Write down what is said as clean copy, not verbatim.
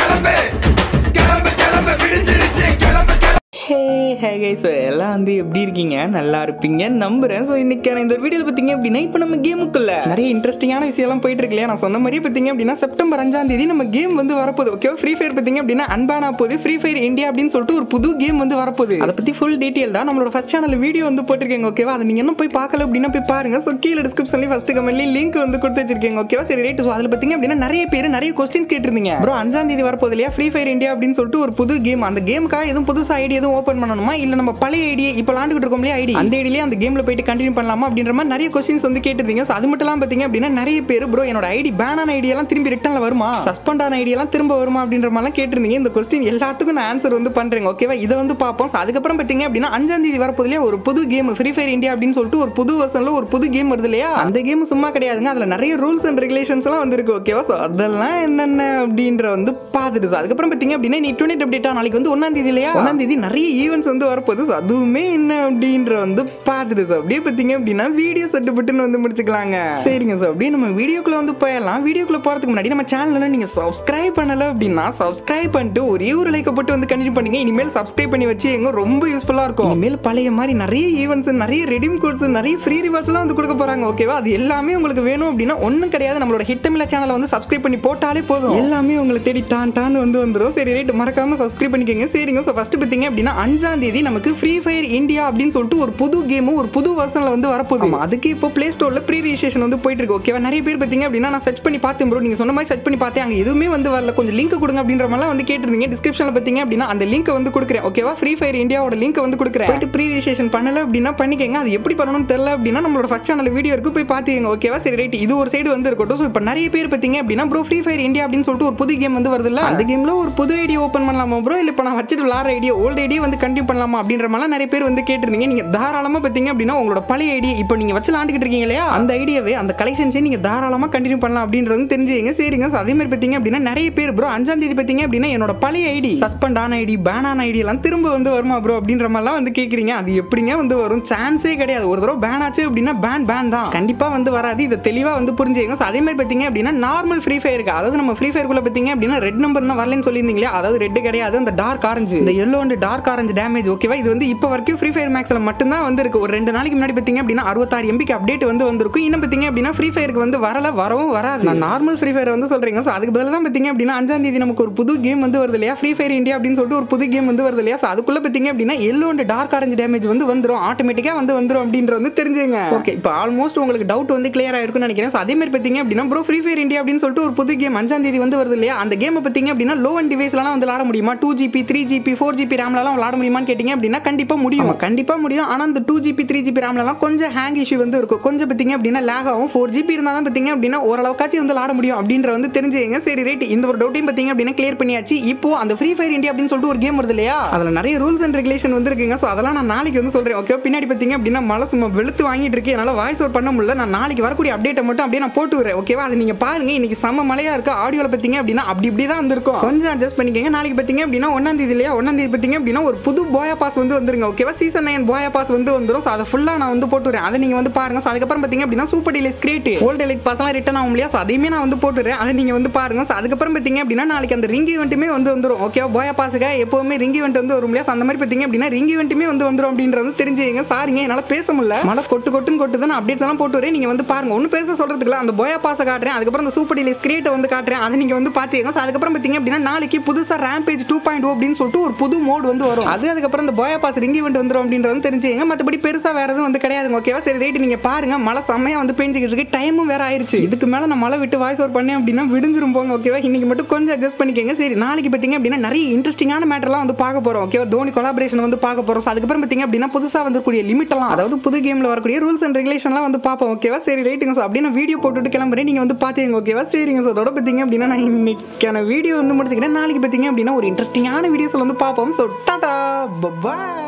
கிளம்பு கிளம்பு கிளம்பு விடிஞ்சிருச்சு கிளம்பு ஹே கைஸ் எல்லாம் வந்து எப்படி இருக்கீங்க நல்லா இருப்பீங்க நம்புறேன். ஸோ இன்னைக்கான இந்த வீடியோவில் பார்த்தீங்க அப்படின்னா இப்போ நம்ம கேமுக்குள்ள நிறைய இன்ட்ரெஸ்டிங்கான விஷயம்லாம் போயிட்டு இருக்கு இல்லையா. நான் சொன்ன மாதிரி பார்த்தீங்க அப்படின்னா செப்டம்பர் 5ஆம் தேதி நம்ம கேம் வந்து வரப்போகுது. ஓகேவா, ஃப்ரீ ஃபயர் பார்த்தீங்க அப்படின்னா அன்பானா போகுது. ஃப்ரீ ஃபயர் இந்தியா அப்படின்னு சொல்லிட்டு ஒரு புது கேம் வந்து வரப்போகுது. அதை பற்றி ஃபுல் டீட்டெயில் தான் நம்மளோட ஃபர்ஸ்ட் சேனல் வீடியோ வந்து போட்டிருக்கேங்க. ஓகேவா, அதை நீங்கள் இன்னும் போய் பார்க்கல அப்படின்னா போய் பாருங்க. ஸோ கீழே டிஸ்கிரிப்ஷன்லேயும் ஃபர்ஸ்ட் கமெண்ட்லேயும் லிங்க் வந்து கொடுத்து வச்சிருக்கேங்க. ஓகேவா, சரி ரைட். ஸோ அதில் பார்த்தீங்க அப்படின்னா நிறைய பேர் நிறைய கொஸ்டின்ஸ் கேட்டிருந்தீங்க. அப்புறம் 5ஆம் தேதி வரப்போகுது இல்லையா ஃப்ரீ ஃபயர் இந்தியா அப்படின்னு சொல்லிட்டு ஒரு புது கேம். அந்த கேமுக்காக எதுவும் புதுசா ஐடியா எதுவும் ஓபன் பண்ணணுமா இல்ல நம்ம பழைய ஐடியா இப்ப லாண்டுகிட்டு இருக்கோம்ல ஐடி அந்த ஐடியிலே அந்த கேம்ல போயிட்டு கண்டினியூ பண்ணலாமா அப்படின்ற மாதிரி நிறைய क्वेश्चंस வந்து கேட்டிருந்தீங்க. சோ அது மட்டும் பாத்தீங்க அப்படின்னா நிறைய பேர் bro என்னோட ஐடி பேன் ஆன ஐடியா எல்லாம் திரும்பி ரிட்டர்ன்ல வருமா சஸ்பெண்ட் ஆன ஐடியா எல்லாம் திரும்ப வருமா அப்படின்ற மாதிரி கேட்டிருந்தீங்க. இந்த क्वेश्चन எல்லாத்துக்கும் நான் ஆன்சர் வந்து பண்றேன். ஓகேவா, இத வந்து பாப்போம். சோ அதுக்கு அப்புறம் பாத்தீங்க அப்படின்னா 5ஆம் தேதி வரப்போதிலே ஒரு புது கேம் ஃப்ரீ ஃபயர் இந்தியா அப்படின்னு சொல்லிட்டு ஒரு புது வெர்ஷன்ல ஒரு புது கேம் வருது இல்லையா. அந்த கேம் சும்மா கிடையாதுங்க, அதுல நிறைய ரூல்ஸ் அண்ட் ரெகுலேஷன்ஸ் எல்லாம் வந்திருக்கு. ஓகேவா, சோ அதெல்லாம் என்னென்ன அப்படின்ற வந்து பாத்துட்டு அதுக்கு அப்புறம் பாத்தீங்க அப்படின்னா நீ 28 அப்டேட்டா நாளைக்கு வந்து 1ஆம் தேதி இல்லையா. 1ஆம் தேதி நிறைய ஈவெண்ட்ஸ் வந்து வரப்போகுது. ஸோ அதுவுமே என்ன அப்படின்ற வந்து பார்த்துட்டு ஸோ அப்படியே பார்த்தீங்க அப்படின்னா வீடியோ சட்டுப்பட்டுன்னு வந்து முடிச்சுக்கலாங்க. சரிங்க, ஸோ அப்படியே நம்ம வீடியோக்குள்ளே வந்து போயிடலாம். வீடியோக்குள்ளே போகிறதுக்கு முன்னாடி நம்ம சேனலில் நீங்கள் சப்ஸ்கிரைப் பண்ணலை அப்படின்னா சப்ஸ்கிரைப் பண்ணிட்டு ஒரே ஒரு லைக்கை போட்டு வந்து கண்டினியூ பண்ணுங்க. இனிமேல் சப்ஸ்கிரைப் பண்ணி வச்சு எங்க ரொம்ப யூஸ்ஃபுல்லாக இருக்கும். இனிமேல் பழைய மாதிரி நிறைய ஈவெண்ட்ஸ் நிறைய ரெடிம் கோட்ஸ் நிறைய ஃப்ரீ ரிவார்ட்ஸ்லாம் வந்து கொடுக்க போகிறாங்க. ஓகேவா, அது எல்லாமே உங்களுக்கு வேணும் அப்படின்னா ஒன்றும் கிடையாது, நம்மளோட ஹிட் தமிழ் சேனலை வந்து சப்ஸ்கிரைப் பண்ணி போட்டாலே போதும், எல்லாமே உங்களை தேடி டான்னு வந்து வந்துடும். சரி ரைட், மறக்காமல் சப்ஸ்கிரைப் பண்ணிக்கோங்க. சரிங்க, ஸோ ஃபர்ஸ்ட் பார்த்தீங்க அப்படின்னா 5ஆம் தேதி நமக்கு ஃப்ரீ ஃபயர் இந்தியா அப்படின்னு சொல்லிட்டு ஒரு புது கேம் ஒரு புது வெர்ஷன்ல வந்து வரப்போகுது. அதுக்கு இப்போ பிளே ஸ்டோர்ல ப்ரீ ரெஜிஸ்ட்ரேஷன் வந்து போயிட்டு இருக்கு. ஓகேவா, நிறைய பேர் பார்த்தீங்க அப்படின்னா நான் சர்ச் பண்ணி பார்த்தேன் ப்ரோ, நீங்க சொன்ன மாதிரி சர்ச் பண்ணி பார்த்தேன், அங்க எதுவுமே வந்து வரல, கொஞ்சம் லிங்க் கொடுங்க அப்படின்ற மாதிரி வந்து கேட்டிருந்தீங்க. டிஸ்கிரிப்ஷன்ல பார்த்தீங்க அப்படின்னா அந்த லிங்க் வந்து கொடுக்குறேன். ஓகேவா, ஃப்ரீ ஃபயர் இந்தியாவோட லிங்க் வந்து கொடுக்குறேன். போயிட்டு ப்ரீ ரெஜிஸ்ட்ரேஷன் பண்ணல அப்படின்னா பண்ணிக்கங்க. அது எப்படி பண்ணணும்னு தெரியல அப்படின்னா நம்மளோட ஃபர்ஸ்ட் சேனல் வீடியோ இருக்கு, போய் பார்த்துக்கங்க. ஓகேவா, சரி ரைட், இது ஒரு சைடு வந்து இருக்கட்டும். ஸோ இப்போ நிறைய பேர் பார்த்தீங்க அப்படின்னா ப்ரோ ஃப்ரீ ஃபயர் இந்தியா அப்படின்னு சொல்லிட்டு ஒரு புது கேம் வந்து வருது இல்ல, அந்த கேம்ல ஒரு புது ஐடியா ஓப்பன் பண்ணலாமா ப்ரோ, இல்ல இப்போ நான் வச்சிட்டு விளாட்ற ஐடியா ஓல்ட் ஐடியா வந்து கண்டினியூ பண்ணலாமா அப்படின்ற மாதிரி நிறைய பேர் வந்து கேட்டிருந்தீங்க. நீங்க தாராளமா பாத்தீங்க அப்படின்னா உங்களோட பழைய ஐடியா இப்போ நீங்க வச்சு விளாண்டுக்கிட்டு இருக்கீங்க இல்லையா, அந்த ஐடியாவே அந்த கலெக்ஷன்ஸே நீங்க தாராளமா கண்டினியூ பண்ணலாம் அப்படின்றது தெரிஞ்சுங்க. சரிங்க, அதே மாதிரி பாத்தீங்க அப்படின்னா நிறைய பேர் ப்ரோ 5ஆம் தேதி பாத்தீங்க அப்படின்னா என்னோட பழைய ஐடி சஸ்பெண்ட் ஆன ஐடி பேன் ஆன ஐடி எல்லாம் திரும்ப வந்து வருமா ப்ரோ அப்படின்ற மாதிரிலாம் வந்து கேட்குறீங்க. அது எப்படிங்க வந்து வரும், சான்ஸே கிடையாது. ஒரு தடவை பேன் ஆச்சு அப்படின்னா பேன் தான், கண்டிப்பா வந்து வராது. இதை தெளிவா வந்து புரிஞ்சுங்க. அதே மாதிரி பாத்தீங்க அப்படின்னா நார்மல் ஃப்ரீ ஃபயர் இருக்கு, அதாவது நம்ம ஃப்ரீ ஃபயர் குள்ள பாத்தீங்க அப்படின்னா ரெட் நம்பர்னா வரலன்னு சொல்லியிருந்தீங்களா, அதாவது ரெட் கிடையாது, அந்த டார்க் ஆரஞ்சு இந்த yellow and dark orange damage. ஓகேவா, இது வந்து இப்போ வரைக்கும் ஃப்ரீ ஃபயர் மேக்ஸ்ல மட்டும் தான் வந்து இருக்கு. ஒரு 2 நாளைக்கு முன்னாடி பாத்தீங்க அப்படின்னா 66 MB அப்டேட் வந்து வந்திருக்கும். இன்னும் பாத்தீங்க அப்படின்னா ஃப்ரீ ஃபயருக்கு வந்து வரவும் வராது. நான் நார்மல் ஃப்ரீ ஃபயர் வந்து சொல்றேங்க. ஸோ அதுக்கு பதிலாக தான் பாத்தீங்க அப்படின்னா 5ஆம் தேதி நமக்கு ஒரு புது கேம் வந்து வருது இல்லையா, ஃப்ரீ ஃபயர் இந்தியா அப்படின்னு சொல்லிட்டு ஒரு புது கேம் வந்து வருது இல்லையா. ஸோ அதுக்குள்ள பாத்தீங்க அப்படின்னா yellow and dark orange damage வந்து வந்துடும், ஆட்டோமேட்டிக்கா வந்து வந்துடும் அப்படின்ற வந்து தெரிஞ்சுங்க. ஓகே, இப்போ ஆல்மோஸ்ட் உங்களுக்கு டவுட் வந்து கிளியர் ஆயிருக்குன்னு நினைக்கிறேன். ஸோ அதே மாதிரி பாத்தீங்க அப்படின்னா ப்ரோ ஃப்ரீ ஃபயர் இந்தியா அப்படின்னு சொல்லிட்டு ஒரு புது கேம் 5ஆம் தேதி வந்து வருது இல்லையா, அந்த கேம் பாத்தீங்க அப்படின்னா லோ அண்ட் டிவைஸ்லாம் வந்து விளாட முடியுமா, 2GB 3GB 4GB ரேம்லாம் விளாட முடியுமான்னு கேட்டிங்க அப்படின்னா கண்டிப்பாக முடியும், கண்டிப்பாக முடியும். ஆனால் அந்த 2GB 3GB ரேம்லாம் கொஞ்சம் ஹேங் இஷ்யூ வந்து இருக்கும், கொஞ்சம் பார்த்திங்க அப்படின்னா லேக் ஆகும். 4GB இருந்தாலும் பார்த்திங்க அப்படின்னா ஓரளவுக்காச்சும் வந்து விளாட முடியும் அப்படின்ற வந்து தெரிஞ்சுங்க. சரி ரைட், இந்த ஒரு டவுட்டையும் பார்த்திங்க அப்படின்னா கிளியர் பண்ணியாச்சு. இப்போ அந்த ஃப்ரீ ஃபயர் இந்தியா அப்படின்னு சொல்லிட்டு ஒரு கேம் வருது இல்லையா, அதில் நிறைய ரூல்ஸ் அண்ட் ரெகுலேஷன் வந்து இருக்குங்க. ஸோ அதெல்லாம் நான் நாளைக்கு வந்து சொல்கிறேன். ஓகே, பின்னாடி பார்த்திங்க அப்படின்னா மழை சும்மா வெளுத்து வாங்கிட்டு இருக்கு, என்னால் வாய்ஸ் ஓவர் பண்ண முடியல. நான் நாளைக்கு வரக்கூடிய அப்டேட்டை மட்டும் அப்படியே நான் போட்டு வரேன். ஓகேவா, அது நீங்கள் பாருங்கள். இன்றைக்கி செம்ம மழையாக இருக்குது, ஆடியோவில் பார்த்திங்க அப்படின்னா அப்படி இப்படி தான் வந்துருக்கும், கொஞ்சம் அட்ஜஸ்ட் பண்ணிக்கங்க. நாளைக்கு பார்த்திங்க அப்படின்னா 1ஆம் தேதி இல்லையா, 1ஆம் தேதி பார்த்திங்க அப்படின்னா ஒரு புது BOOYAH பாஸ் வந்து வந்துருங்க. ஓகேவா, சீசன் 9 BOOYAH பாஸ் வந்து வந்துடும். ஸோ அதை ஃபுல்லாக நான் வந்து போட்டுறேன், அதை நீங்கள் வந்து பாருங்க. ஸோ அதுக்கப்புறம் பார்த்திங்க அப்படின்னா super deluxe great old elite பாஸ்லாம் ரிட்டர்ன் ஆகும் இல்லையா, ஸோ அதையுமே நான் வந்து போட்டுறேன், அதை நீங்கள் வந்து பாருங்க. ஸோ அதுக்கப்புறம் பார்த்திங்க அப்படின்னா நாளைக்கு அந்த ரிங் ஈவெண்ட்டுமே வந்து வந்துடும். ஓகேவா, BOOYAH பாஸுக்காக எப்போவுமே ரிங் ஈவெண்ட் வந்து வரும் இல்லையா, ஸோ அந்த மாதிரி பார்த்திங்க அப்படின்னா ரிங் ஈவெண்ட்டுமே வந்து வந்துடும் அப்படின்றது தெரிஞ்சுங்க. சாரிங்க, என்னால் பேச முடியல, மழை கொட்டு தான் அப்டேட்ஸ் எல்லாம் போட்டுறேன், நீங்கள் வந்து பாருங்க. ஒன்றும் பேச சொல்கிறதுக்குல அந்த BOOYAH பாஸை காட்டுறேன், அதுக்கப்புறம் அந்த சூப்பர் டீலக்ஸ் கிரேட்டை வந்து காட்டுறேன், அதை நீங்கள் வந்து பார்த்துக்கங்க. ஸோ அதுக்கப்புறம் பார்த்திங்க அப்படின்னா நாளைக்கு புதுசாக ரேம்பேஜ் 2.0 அப்படின்னு சொல்லிட்டு ஒரு புது மோட் வந்து வரும், அது அதுக்கப்புறம் இந்த BOOYAH பாஸ் ரிங் ஈவெண்ட் வந்துடும் அப்படின்றது தெரிஞ்சுங்க. மற்றபடி பெருசாக வேறு எதுவும் வந்து கிடையாது. ஓகேவா, சரி ரைட், நீங்கள் பாருங்கள். மழை செம்மையாக வந்து பெஞ்சிக்கிட்டு இருக்கு, டைமும் வேறு ஆயிடுச்சு. இதுக்கு மேலே நான் மழை விட்டு வாய்ஸ் ஓவர் பண்ணேன் அப்படின்னா விடுஞ்சிரும் போங்க. ஓகேவா, இன்றைக்கி மட்டும் கொஞ்சம் அட்ஜஸ்ட் பண்ணிக்கோங்க. சரி, நாளைக்கு பார்த்திங்க அப்படின்னா நிறைய இன்ட்ரெஸ்டிங்கான மேட்டர்லாம் வந்து பார்க்க போகிறோம். ஓகேவா, தோனி கொலாபரேஷன் வந்து பார்க்க போகிறோம். ஸோ அதுக்கப்புறம் பார்த்திங்க அப்படின்னா புதுசாக வந்துக்கூடிய லிமிட்டெல்லாம், அதாவது புது கேமில் வரக்கூடிய ரூல்ஸ் அண்ட் ரெகுலேஷன்லாம் வந்து பார்ப்போம். ஓகேவா, சரி ரைட்டுங்க. ஸோ அப்படின்னா வீடியோ போட்டுட்டு கிளம்புறேன், நீங்கள் வந்து பார்த்துங்க. ஓகேவா, சரிங்க. ஸோ அதோட பார்த்திங்க அப்படின்னா நான் இன்றைக்கான வீடியோ வந்து முடிச்சுக்கிறேன். நாளைக்கு பார்த்திங்க அப்படின்னா ஒரு இன்ட்ரெஸ்டிங்கான வீடியோஸில் வந்து பார்ப்போம். ஸோ டாடா, பாய்.